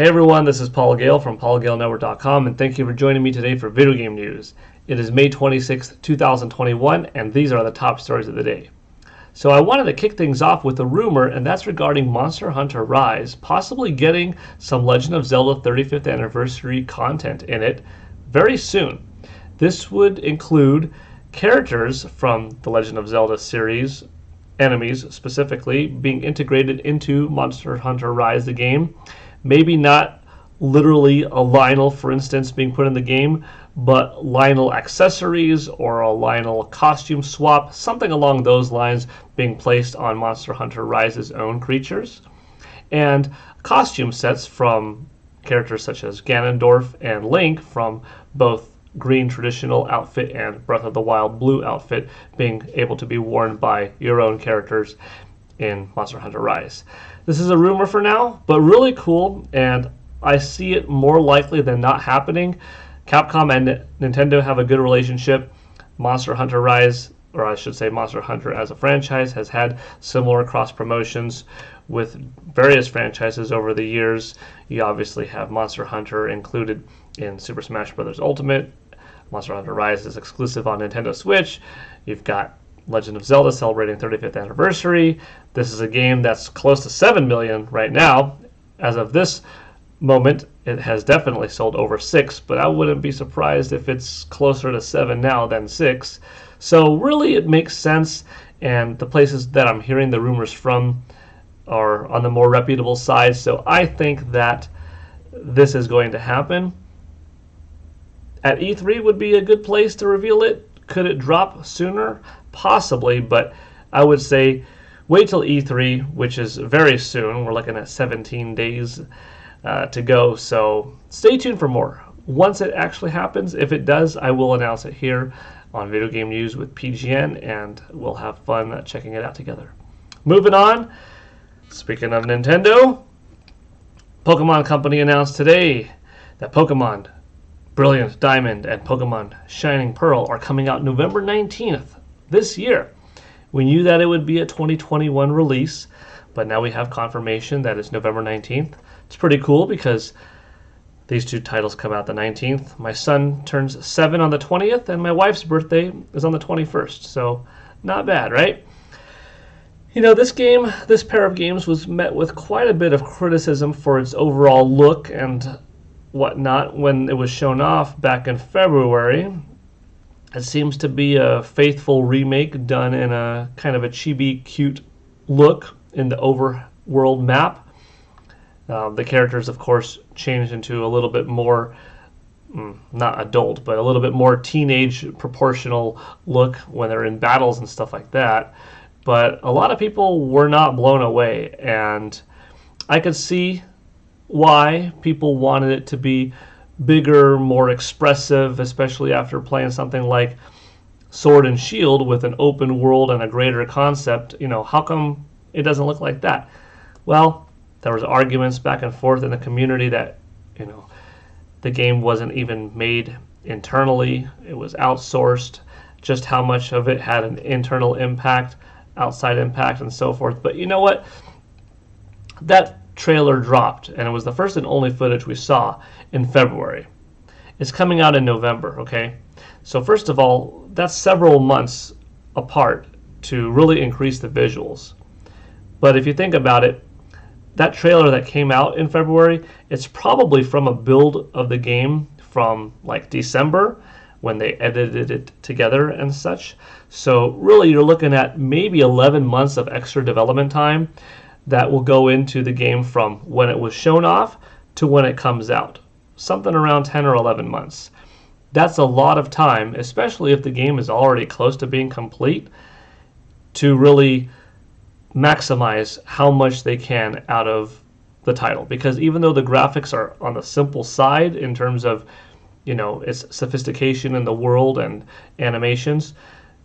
Hey everyone, this is Paul Gale from PaulGaleNetwork.com, and thank you for joining me today for video game news. It is May 26, 2021, and these are the top stories of the day. So I wanted to kick things off with a rumor, and that's regarding Monster Hunter Rise possibly getting some Legend of Zelda 35th Anniversary content in it very soon. This would include characters from the Legend of Zelda series, enemies specifically, being integrated into Monster Hunter Rise, the game. Maybe not literally a Lynel, for instance, being put in the game, but Lynel accessories or a Lynel costume swap, something along those lines being placed on Monster Hunter Rise's own creatures. And costume sets from characters such as Ganondorf and Link from both green traditional outfit and Breath of the Wild blue outfit being able to be worn by your own characters in Monster Hunter Rise. This is a rumor for now, but really cool, and I see it more likely than not happening. Capcom and Nintendo have a good relationship. Monster Hunter Rise, or I should say Monster Hunter as a franchise, has had similar cross promotions with various franchises over the years. You obviously have Monster Hunter included in Super Smash Bros. Ultimate. Monster Hunter Rise is exclusive on Nintendo Switch. You've got Legend of Zelda celebrating 35th anniversary. This is a game that's close to 7 million right now. As of this moment, it has definitely sold over 6, but I wouldn't be surprised if it's closer to 7 now than 6. So really it makes sense, and the places that I'm hearing the rumors from are on the more reputable side, so I think that this is going to happen. At E3 would be a good place to reveal it. Could it drop sooner? Possibly, but I would say wait till E3, which is very soon. We're looking at 17 days to go, so stay tuned for more. Once it actually happens, if it does, I will announce it here on Video Game News with PGN, and we'll have fun checking it out together. Moving on, speaking of Nintendo, Pokemon Company announced today that Pokemon Brilliant Diamond and Pokemon Shining Pearl are coming out November 19th. This year. We knew that it would be a 2021 release, but now we have confirmation that it's November 19th. It's pretty cool because these two titles come out the 19th. My son turns 7 on the 20th, and my wife's birthday is on the 21st, so not bad, right? You know, this pair of games was met with quite a bit of criticism for its overall look and whatnot when it was shown off back in February. It seems to be a faithful remake done in a kind of a chibi cute look in the overworld map. The characters, of course, changed into a little bit more, not adult, but a little bit more teenage proportional look when they're in battles and stuff like that. But a lot of people were not blown away, and I could see why people wanted it to be bigger, more expressive, especially after playing something like Sword and Shield with an open world and a greater concept. You know, how come it doesn't look like that? Well, there was arguments back and forth in the community that, you know, the game wasn't even made internally. It was outsourced, just how much of it had an internal impact, outside impact, and so forth. But you know what? That trailer dropped, and it was the first and only footage we saw in February. It's coming out in November, okay? So first of all, that's several months apart to really increase the visuals. But if you think about it, that trailer that came out in February, it's probably from a build of the game from like December when they edited it together and such. So really you're looking at maybe 11 months of extra development time that will go into the game from when it was shown off to when it comes out. Something around 10 or 11 months. That's a lot of time, especially if the game is already close to being complete, to really maximize how much they can out of the title. Because even though the graphics are on the simple side in terms of, you know, its sophistication in the world and animations,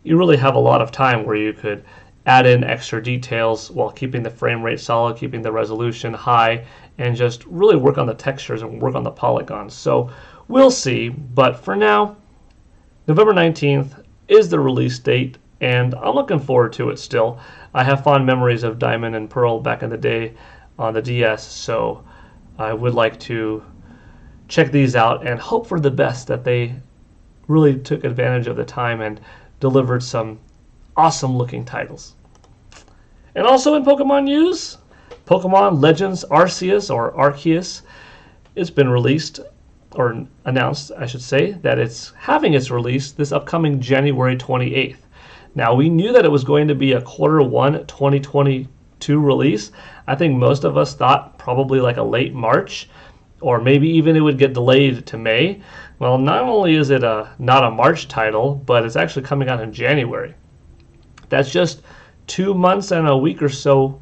you really have a lot of time where you could add in extra details while keeping the frame rate solid, keeping the resolution high, and just really work on the textures and work on the polygons. So we'll see, but for now, November 19th is the release date, and I'm looking forward to it still. I have fond memories of Diamond and Pearl back in the day on the DS, so I would like to check these out and hope for the best, that they really took advantage of the time and delivered some awesome looking titles. And also in Pokemon news, Pokemon Legends Arceus, or Arceus, it's been released, or announced I should say, that it's having its release this upcoming January 28th. Now, we knew that it was going to be a Q1 2022 release. I think most of us thought probably like a late March, or maybe even it would get delayed to May. Well, not only is it not a March title, but it's actually coming out in January. That's just 2 months and a week or so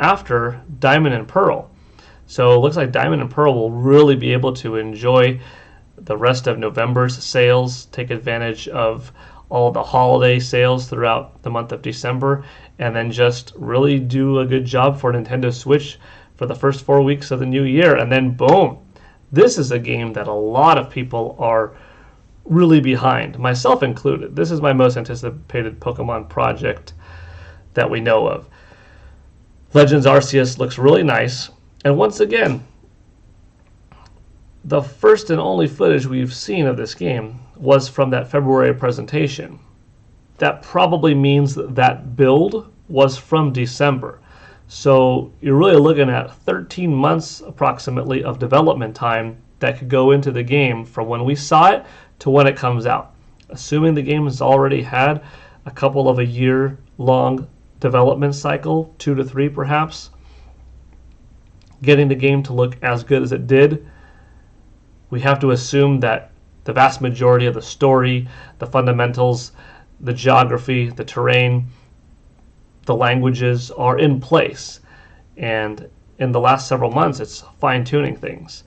after Diamond and Pearl. So it looks like Diamond and Pearl will really be able to enjoy the rest of November's sales, take advantage of all the holiday sales throughout the month of December, and then just really do a good job for Nintendo Switch for the first 4 weeks of the new year. And then boom, this is a game that a lot of people are really behind, myself included. This is my most anticipated Pokemon project that we know of. Legends Arceus looks really nice. And once again, the first and only footage we've seen of this game was from that February presentation. That probably means that build was from December. So you're really looking at 13 months approximately of development time that could go into the game from when we saw it to when it comes out. Assuming the game has already had a couple of a year long development cycle, 2 to 3 perhaps, getting the game to look as good as it did, we have to assume that the vast majority of the story, the fundamentals, the geography, the terrain, the languages are in place. And in the last several months, it's fine-tuning things.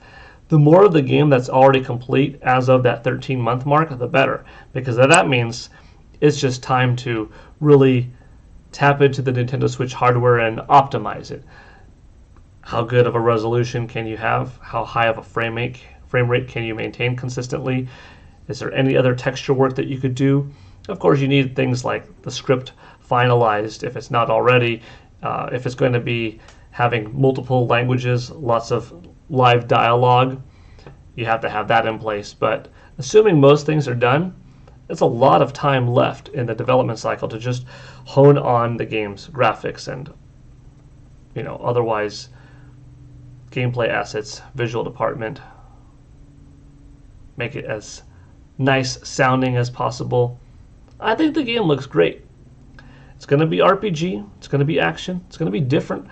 The more of the game that's already complete as of that 13-month mark, the better, because that means it's just time to really tap into the Nintendo Switch hardware and optimize it. How good of a resolution can you have? How high of a frame rate can you maintain consistently? Is there any other texture work that you could do? Of course, you need things like the script finalized, if it's not already, if it's going to be having multiple languages, lots of live dialogue, you have to have that in place. But assuming most things are done, it's a lot of time left in the development cycle to just hone on the game's graphics and, you know, otherwise gameplay assets, visual department, make it as nice sounding as possible. I think the game looks great. It's going to be RPG, it's going to be action, it's going to be different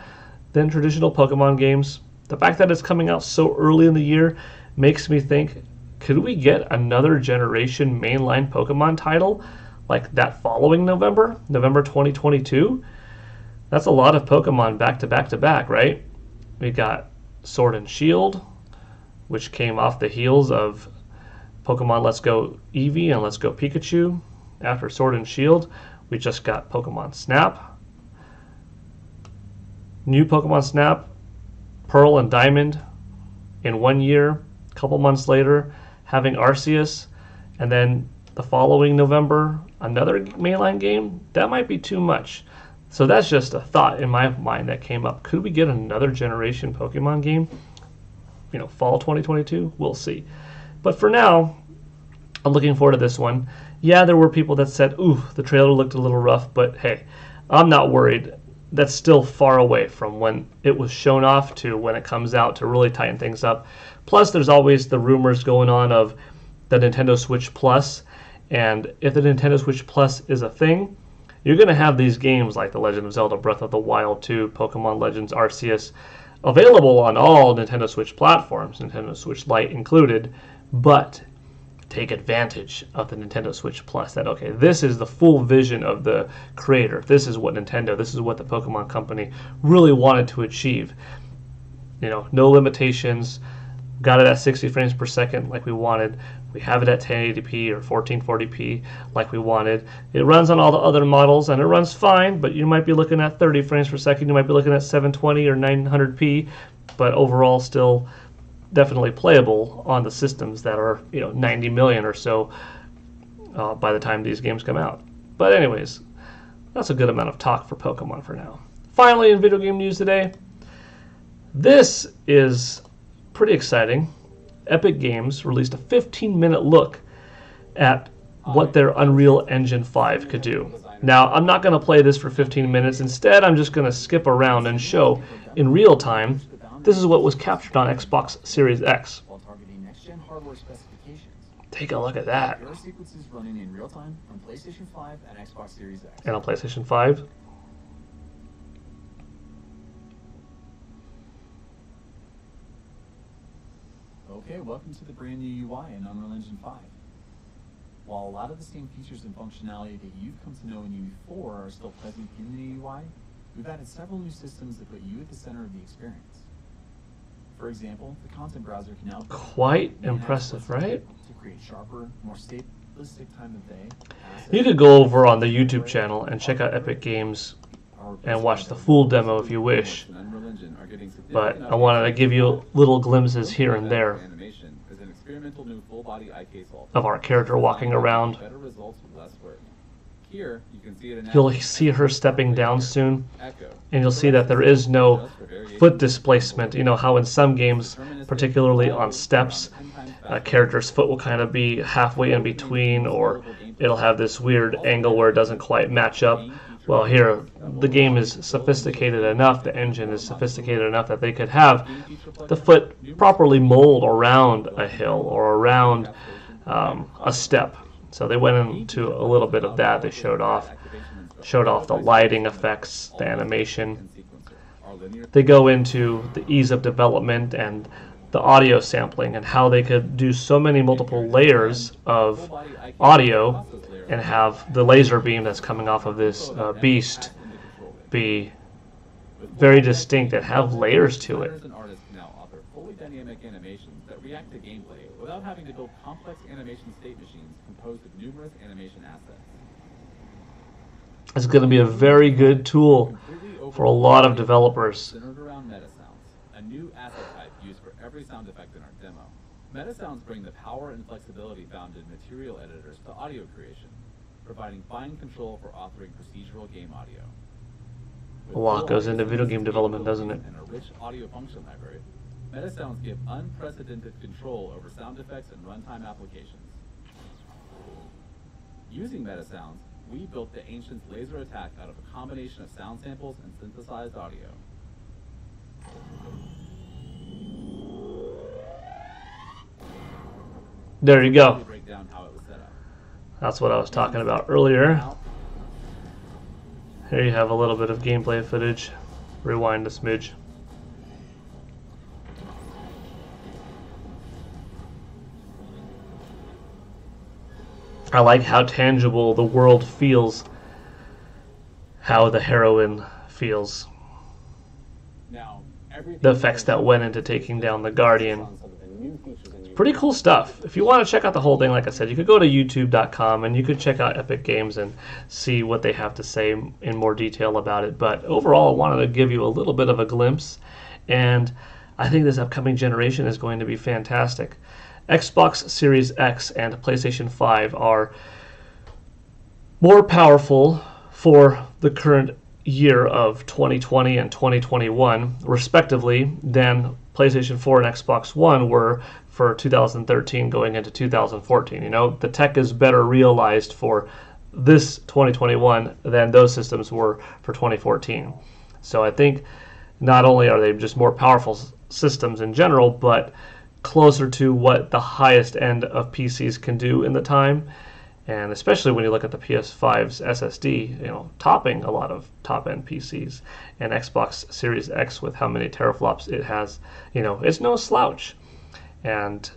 than traditional Pokemon games. The fact that it's coming out so early in the year makes me think, could we get another generation mainline Pokemon title like that following November, November 2022? That's a lot of Pokemon back to back to back, right? We got Sword and Shield, which came off the heels of Pokemon Let's Go Eevee and Let's Go Pikachu. After Sword and Shield, we just got Pokemon Snap, New Pokemon Snap, Pearl and Diamond in 1 year, a couple months later having Arceus, and then the following November another mainline game. That might be too much. So that's just a thought in my mind that came up. Could we get another generation Pokemon game, you know, fall 2022? We'll see. But for now, I'm looking forward to this one. Yeah, there were people that said, ooh, the trailer looked a little rough, but hey, I'm not worried. That's still far away from when it was shown off to when it comes out to really tighten things up. Plus, there's always the rumors going on of the Nintendo Switch Plus. And if the Nintendo Switch Plus is a thing, you're going to have these games like The Legend of Zelda, Breath of the Wild 2, Pokemon Legends Arceus available on all Nintendo Switch platforms, Nintendo Switch Lite included, but take advantage of the Nintendo Switch Plus. That, okay, this is the full vision of the creator. This is what Nintendo, this is what the Pokemon Company really wanted to achieve. You know, no limitations, got it at 60 frames per second like we wanted. We have it at 1080p or 1440p like we wanted. It runs on all the other models and it runs fine, but you might be looking at 30 frames per second. You might be looking at 720 or 900p, but overall still definitely playable on the systems that are, you know, 90 million or so by the time these games come out. But anyways, that's a good amount of talk for Pokemon for now. Finally, in video game news today, this is pretty exciting. Epic Games released a 15-minute look at what their Unreal Engine 5 could do. Now, I'm not going to play this for 15 minutes. Instead, I'm just going to skip around and show in real time. This is what was captured on Xbox Series X. Take a look at that. And on PlayStation 5. Okay, welcome to the brand new UI in Unreal Engine 5. While a lot of the same features and functionality that you've come to know in UE 4 are still present in the new UI, we've added several new systems that put you at the center of the experience. For example, the content browser can now... Quite impressive, right? ...to create sharper, more stabilistic time of day... You could go over on the YouTube channel and check out Epic Games and watch the full demo if you wish, but I wanted to give you little glimpses here and there of our character walking around. You'll see her stepping down soon, and you'll see that there is no foot displacement. You know how in some games, particularly on steps, a character's foot will kind of be halfway in between, or it'll have this weird angle where it doesn't quite match up. Well, here, the game is sophisticated enough, the engine is sophisticated enough that they could have the foot properly mold around a hill or around a step. So they went into a little bit of that. They showed off the lighting effects, the animation. They go into the ease of development and the audio sampling and how they could do so many multiple layers of audio and have the laser beam that's coming off of this beast be very distinct and have layers to it. It's going to be a very good tool for a lot of developers. A new asset type used for every sound effect in our demo. MetaSounds bring the power and flexibility found in material editors to audio creation, providing fine control for authoring procedural game audio. A lot goes into video game development, doesn't it? And a rich audio function library, MetaSounds give unprecedented control over sound effects and runtime applications. Using MetaSounds, we built the Ancient's laser attack out of a combination of sound samples and synthesized audio. There you go. That's what I was talking about earlier. Here you have a little bit of gameplay footage. Rewind a smidge. I like how tangible the world feels, how the heroine feels. The effects that went into taking down the Guardian. Pretty cool stuff. If you want to check out the whole thing, like I said, you could go to youtube.com and you could check out Epic Games and see what they have to say in more detail about it. But overall, I wanted to give you a little bit of a glimpse, and I think this upcoming generation is going to be fantastic. Xbox Series X and PlayStation 5 are more powerful for the current year of 2020 and 2021, respectively, than PlayStation 4 and Xbox One were for 2013 going into 2014. You know, the tech is better realized for this 2021 than those systems were for 2014. So I think not only are they just more powerful systems in general, but closer to what the highest end of PCs can do in the time. And especially when you look at the PS5's SSD, you know, topping a lot of top-end PCs, and Xbox Series X with how many teraflops it has, you know, it's no slouch. And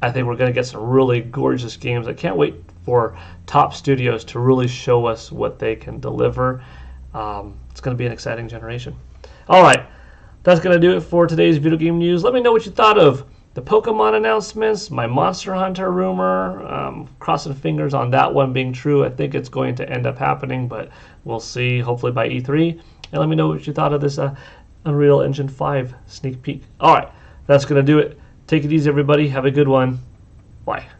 I think we're going to get some really gorgeous games. I can't wait for top studios to really show us what they can deliver. It's going to be an exciting generation. All right, that's going to do it for today's video game news. Let me know what you thought of the Pokemon announcements, my Monster Hunter rumor, crossing fingers on that one being true. I think it's going to end up happening, but we'll see, hopefully by E3. And let me know what you thought of this Unreal Engine 5 sneak peek. All right, that's going to do it. Take it easy, everybody. Have a good one. Bye.